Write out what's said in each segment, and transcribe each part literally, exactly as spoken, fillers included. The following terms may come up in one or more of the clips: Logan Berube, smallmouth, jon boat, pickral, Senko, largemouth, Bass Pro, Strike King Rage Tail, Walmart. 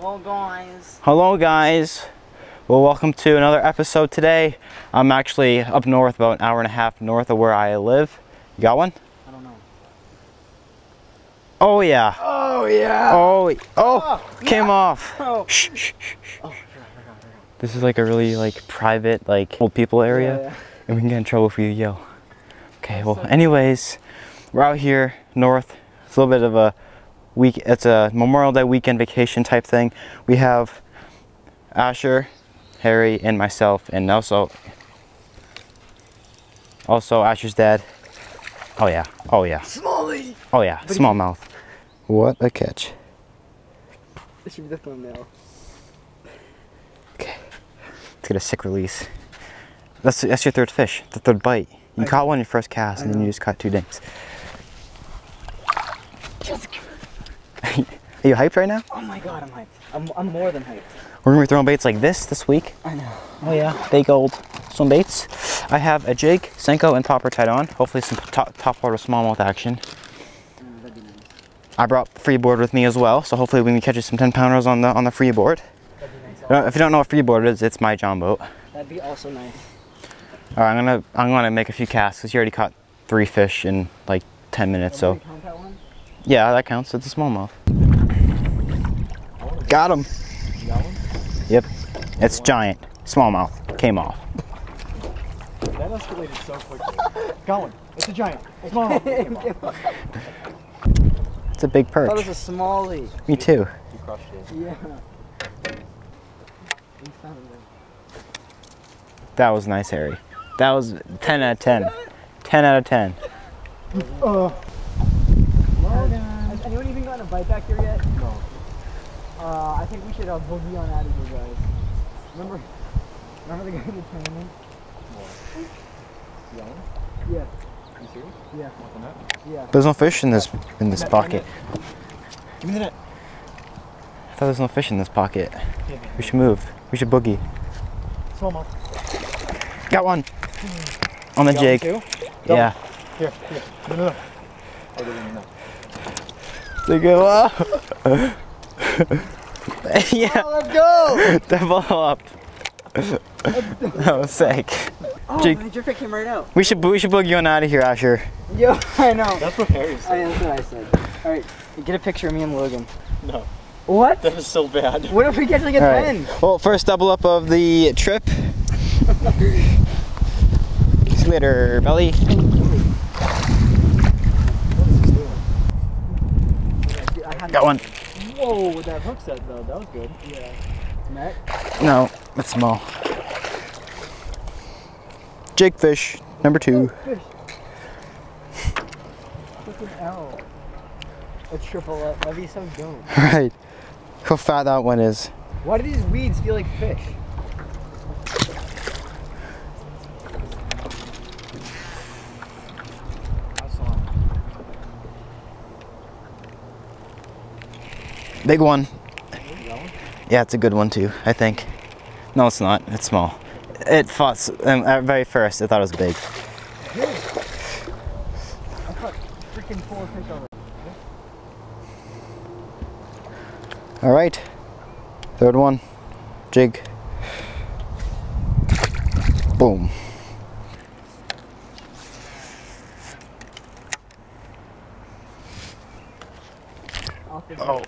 Hello guys. Hello guys. Well, welcome to another episode today. I'm actually up north, about an hour and a half north of where I live. You got one? I don't know. Oh yeah. Oh yeah. Oh, oh, oh came yeah. off. Oh. Shh, shh, shh, shh. Oh, I forgot, I forgot, I forgot. This is like a really like private, like old people area. Yeah, yeah. And we can get in trouble if you yell. Okay, well, anyways, we're out here north. It's a little bit of a week, it's a Memorial Day weekend vacation type thing. We have Asher, Harry, and myself, and also, also Asher's dad. Oh yeah, oh yeah. Smallie! Oh yeah, small mouth. What a catch. This should be the thumbnail. Okay, let's get a sick release. That's, that's your third fish, the third bite. You I caught know. one in your first cast, and then you just caught two dinks. Are you hyped right now? Oh my god, I'm hyped. I'm, I'm more than hyped. We're gonna be throwing baits like this this week. I know. Oh yeah, big old swim baits. I have a jig, Senko, and popper tied on. Hopefully some top, top water smallmouth action. Mm, that'd be nice. I brought freeboard with me as well, so hopefully we can catch some ten pounders on the on the freeboard. That'd be nice. Also. If you don't know what freeboard is, it's my John boat. That'd be also nice. All right, I'm gonna I'm gonna make a few casts because you already caught three fish in like ten minutes. So. Did you count that one? Yeah, that counts. It's a smallmouth. Got him. You got one? Yep. It's giant. Smallmouth. Came off. That escalated so quickly. Got one. It's a giant. It's smallmouth. It's a big perch. I thought it was a smallie. Me too. You crushed it. Yeah. You found it. That was nice, Harry. That was ten out of ten. ten out of ten. Oh. Has anyone even gotten a bite back here yet? No. Uh, I think we should have boogie on out of you guys. Remember, remember the guy in the tournament? What? Yeah. Yeah. Are you serious? Yeah. Nothing up? Yeah. There's no fish in this in this net, pocket. Give me the net. I thought there's no fish in this pocket. Yeah, we should move. We should boogie. Smallmouth. Got one. On the jig. One yeah. Here, here. No, no, no. Oh, no, no. They go up. Yeah. Oh, let's go! Double up. That was sick. Oh, Jake, man, your pick came right out. We should we should boogie on out of here, Asher. Yo, I know. That's what Harry said. I, that's what I said. All right, get a picture of me and Logan. No. What? That is so bad. What if we get to get right. the end? Well, first double up of the trip. See you later, belly. Got one. Whoa, with that hook set though, that was good. Yeah. Mac? No, it's small. Jig fish, number two. Oh, fish. That's an L. A triple up, that'd be so dope. Right. Look how fat that one is. Why do these weeds feel like fish? Big one. Yeah, it's a good one too, I think. No, it's not. It's small. It fought, um, at very first, I thought it was big. Dude, I caught freaking four fish already. All right. Third one. Jig. Boom. Oh.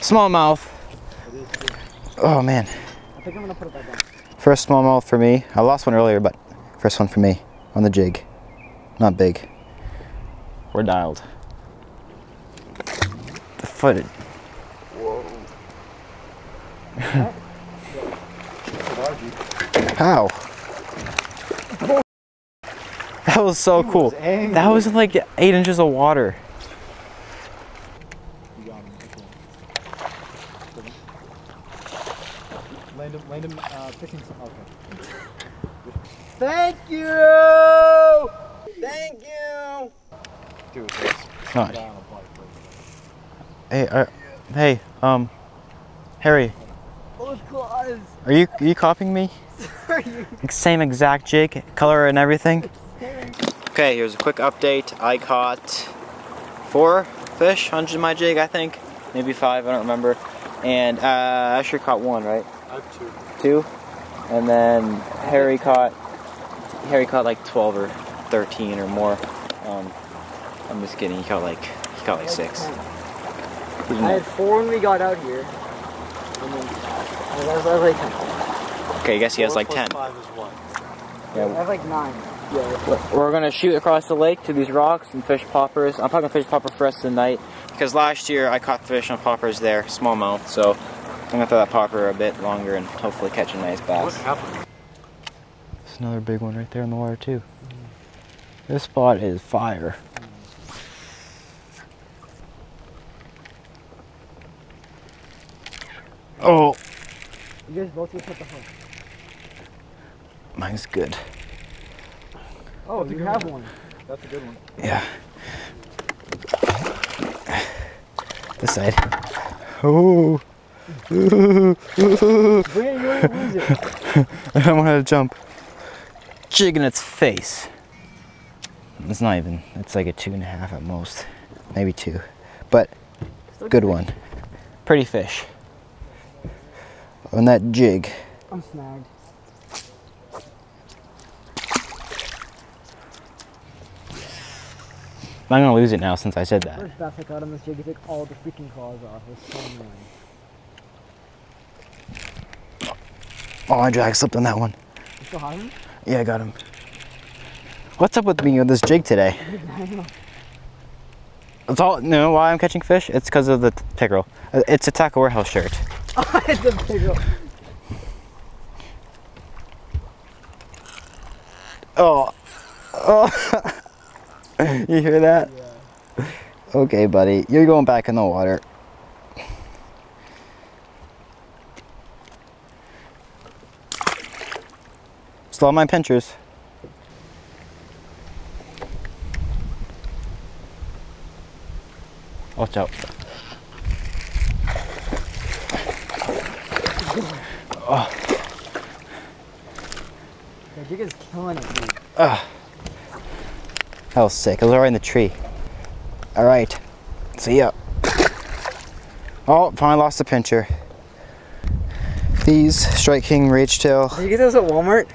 Smallmouth. Oh man. I think I'm gonna put it back down. First smallmouth for me. I lost one earlier, but first one for me on the jig. Not big. We're dialed. The footed. Whoa. How? That was so he cool. Was that was like eight inches of water. Land him, land him, uh, picking some. Okay. Thank you! Thank you! Dude, nice. Hey, uh, hey, um, Harry. Oh, God. Are you, are you copying me? Sorry. Same exact jig, color and everything. Okay, here's a quick update. I caught four fish, hundreds in my jig, I think. Maybe five, I don't remember. And uh, I sure caught one, right? I have two. Two? And then Harry caught, Harry caught like twelve or thirteen or more. Um, I'm just kidding, he caught like, he caught like six. I had four when we got out here. And then I was, I was like, okay, I guess he has like ten. Five is one. Yeah, I have like nine. Yeah. We're gonna shoot across the lake to these rocks and fish poppers. I'm probably gonna fish popper for us tonight because last year I caught fish on poppers there, smallmouth. So I'm gonna throw that popper a bit longer and hopefully catch a nice bass. What happened? There's another big one right there in the water too. Mm. This spot is fire. Oh. You guys both just hit the hook. Mine's good. Oh, you have one. That's a good one. Yeah. This side. Oh. Brandon, you want to lose it. I don't want to jump. Jig in its face. It's not even, it's like a two and a half at most. Maybe two. But, good one. Pretty fish. On that jig. I'm snagged. I'm gonna lose it now since I said that. First bass I got on this jig, he took all the freaking claws off. It's so annoying. Oh, my drag slipped on that one. You still have him? Yeah, I got him. What's up with me with this jig today? I don't know. It's all, you know why I'm catching fish? It's because of the pickerel. It's a Tackle Warehouse shirt. Oh, it's a pickerel. Oh. Oh. You hear that? Yeah. Okay, buddy. You're going back in the water. Still on my pinchers. Watch out. Oh. That jig is killing it, dude. Uh, that was sick. It was right in the tree. Alright. See ya. Oh, finally lost the pincher. These Strike King Rage Tail. Did you get those at Walmart?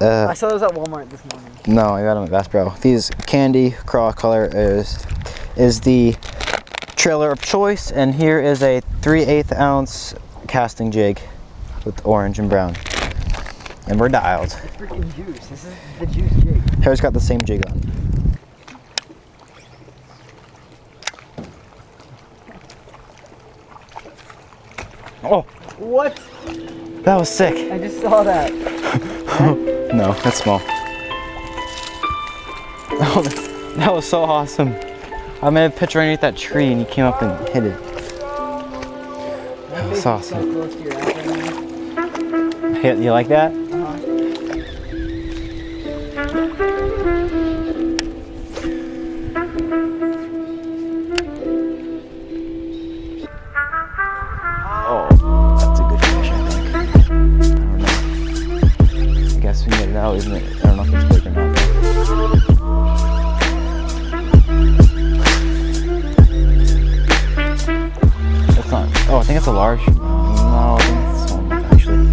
Uh, I saw those at Walmart this morning. No, I got them at Bass Pro. These candy craw color is, is the trailer of choice, and here is a three eighths ounce casting jig with orange and brown. And we're dialed. It's freaking juice. This is the juice jig. Harry's got the same jig on. Oh! What? That was sick. I just saw that. No, that's small. Oh, that, that was so awesome. I made a picture underneath that tree and he came up and hit it. That was awesome. Hey, you like that? Uh-huh. Oh, that's a good fish, I think. I don't know. I guess we made it out, isn't it? I don't know if it's big or not. Oh, I think it's a large. No, I think it's a small one, actually.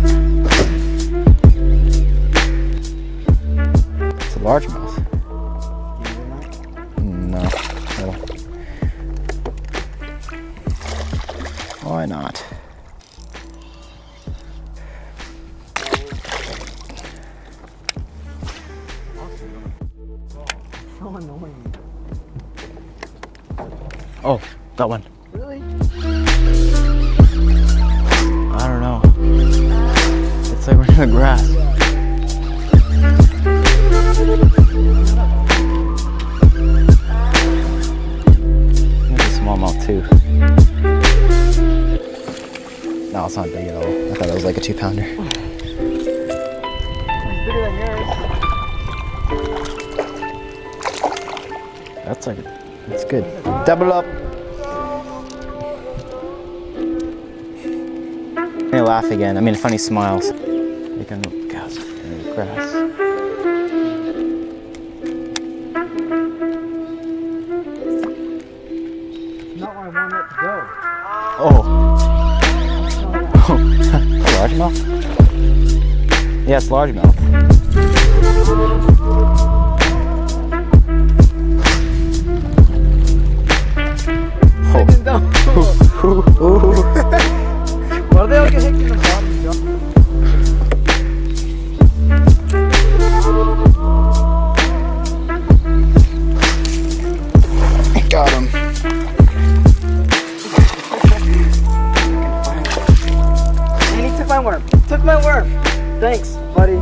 It's a largemouth. No, no. Why not? So annoying. Oh, that one. Really? I don't know. It's like we're in the grass. There's a smallmouth too. No, it's not big at all. I thought it was like a two pounder. It's bigger than yours. That's like, that's good. Double up. They laugh again. I mean, funny smiles. They can gasp in the grass. go. Oh. Largemouth? Yes, largemouth. Ooh, ooh. Well, they all get hit in the bottom, John. I got him. And he took my worm. Took my worm. Thanks, buddy.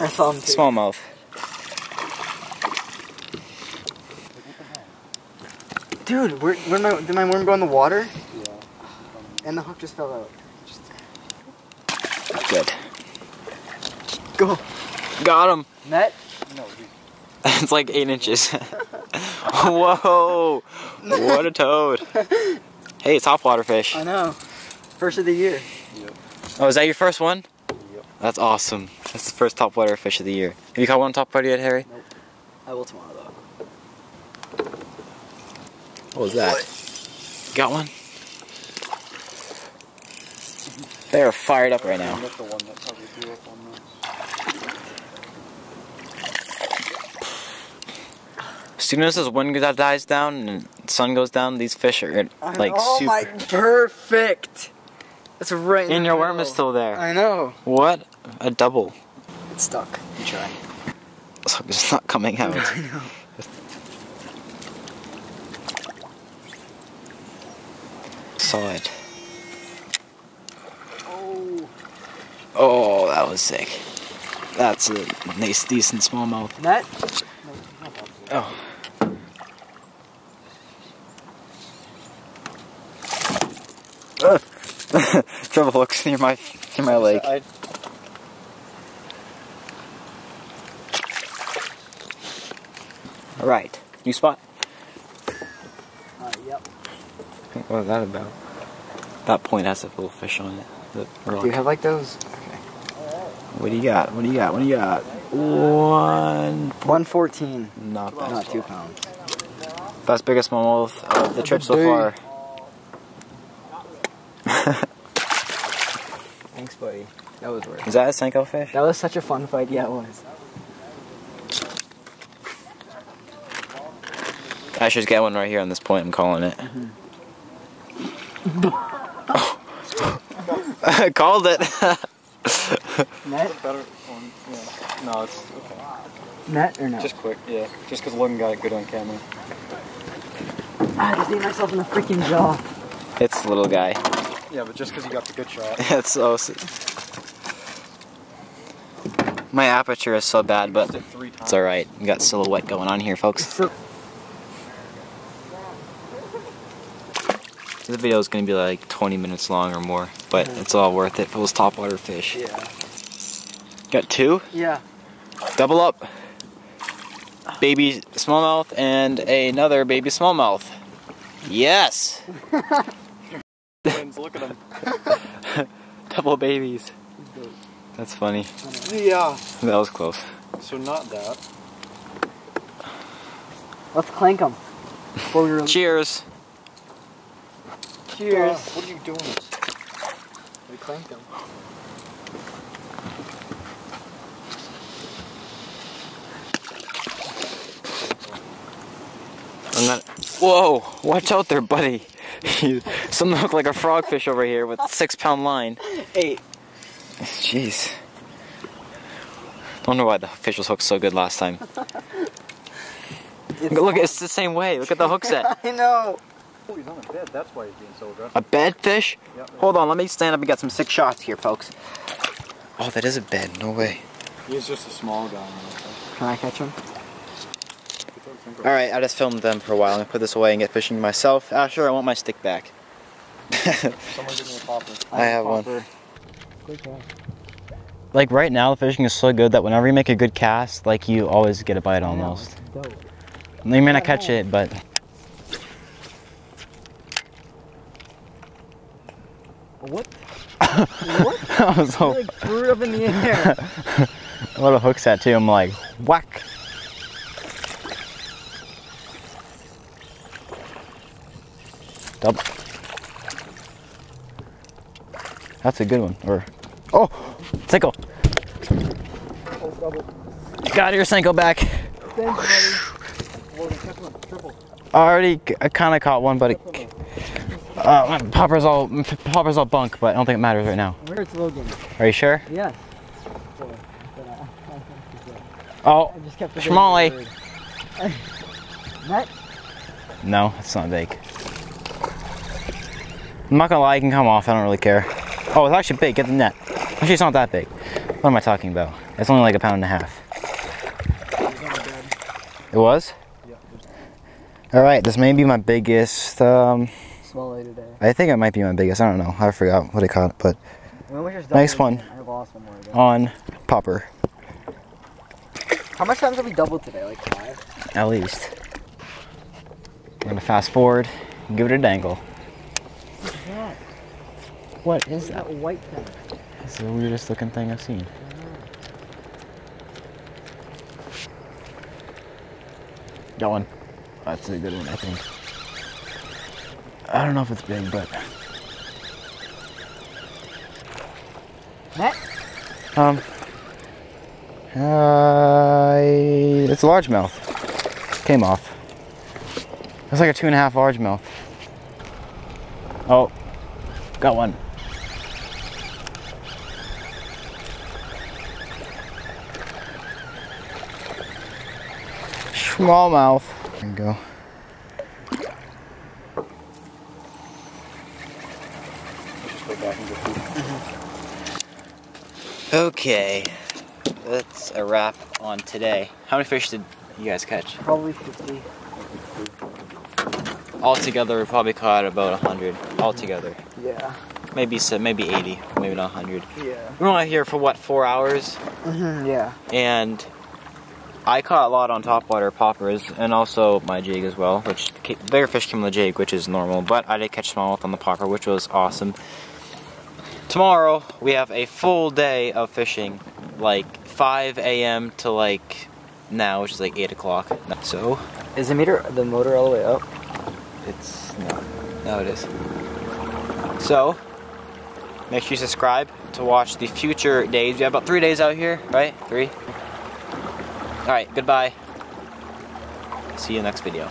I saw him too. Smallmouth. Dude, where, where my, did my worm go in the water? Yeah. And the hook just fell out. Just... Good. Go. Got him. Net? No. It's like eight inches. Whoa. What a toad. Hey, it's hopwater fish. I know. First of the year. Yep. Oh, is that your first one? Yep. That's awesome. That's the first topwater fish of the year. Have you caught one topwater yet, Harry? Nope. I will tomorrow, though. What was that? What? Got one? They are fired up right now. As soon as this wind dies down and the sun goes down, these fish are like oh super. Oh my, perfect! That's right in And your middle. Worm is still there. I know. What a double. It's stuck. You try. This hook is not coming out. I know. Solid. Oh. Oh, that was sick. That's a nice, decent smallmouth. That? Oh. Ugh. Trouble hooks near my near my leg. I... All right, new spot. Uh, yep. What was that about? That point has a little fish on it. The rock. Do you have like those? Okay. What do you got? What do you got? What do you got? One. One fourteen. Not bad. Not two pounds. That's biggest smallmouth of the trip so far. Thanks, buddy. That was worth it. Is that a Senko fish? That was such a fun fight. Yeah, it was. I should get one right here on this point. I'm calling it. Mm-hmm. Oh. I called it. Net? No, it's okay. Net or no? Just quick, yeah. Just because Logan got it good on camera. I just ate myself in the freaking jaw. It's the little guy. Yeah, but just because he got the good shot. That's awesome. My aperture is so bad, but it's alright. We got silhouette going on here, folks. So the video is going to be like twenty minutes long or more, but mm-hmm. It's all worth it for those topwater fish. Yeah. Got two? Yeah. Double up. Baby smallmouth and another baby smallmouth. Yes! Look at them. Double babies. That's funny. Yeah. That was close. So not that. Let's clank them. Before we were Cheers. Cheers. Uh, what are you doing? We clank them. I'm not. Whoa! Watch out there, buddy. Something looked like a frogfish over here with a six pound line. Eight. Jeez. I wonder why the fish was hooked so good last time. It's look, it's the same way. Look at the hook set. I know. Oh, he's on a bed. That's why he's being so aggressive. A bed fish? Yep. Hold on, let me stand up and get some sick shots here, folks. Oh, that is a bed. No way. He's just a small guy. Can I catch him? Alright, I just filmed them for a while. I'm going to put this away and get fishing myself. Asher, I want my stick back. Someone give me a popper. I, I have popper. one. Good job. Like right now, the fishing is so good that whenever you make a good cast, like you always get a bite almost. You may not catch it, but... What? What? I was all... like threw it up in the air. A little hook set too. I'm like, whack. Double. That's a good one. Or, oh, Senko. Got your Senko back. I already kind of caught one, but it, uh, my popper's all popper's all bunk, but I don't think it matters right now. Where's Logan? Are you sure? Yes. Oh, Schmally. No, it's not big. I'm not gonna lie, it can come off. I don't really care. Oh, it's actually big. Get the net. Actually, it's not that big. What am I talking about? It's only like a pound and a half. It was? Yeah. All right, this may be my biggest. Um, Small day today. I think it might be my biggest. I don't know. I forgot what I caught, but nice one. I lost one more again. On popper. How much times have we doubled today? Like five? At least. I'm gonna fast forward and give it a dangle. What's that? What is that? That white thing? It's the weirdest looking thing I've seen. Oh. Got one. Oh, that's a good one, I think. I don't know if it's big, but. What? Um. Uh, it's a largemouth. Came off. It's like a two and a half largemouth. Oh, got one. Smallmouth. There you go. Okay. That's a wrap on today. How many fish did you guys catch? Probably fifty. Altogether, we probably caught about a hundred. Altogether. Yeah. Maybe so, maybe eighty, maybe not a hundred. Yeah. We were only here for, what, four hours? Mm-hmm, yeah. And I caught a lot on topwater poppers, and also my jig as well, which came, bigger fish came on the jig, which is normal, but I did catch smallmouth on the popper, which was awesome. Tomorrow, we have a full day of fishing, like five A M to like now, which is like eight o'clock. So is the meter the motor all the way up? It's no, no it is. So make sure you subscribe to watch the future days. We have about three days out here, right? Three. All right, goodbye. See you next video.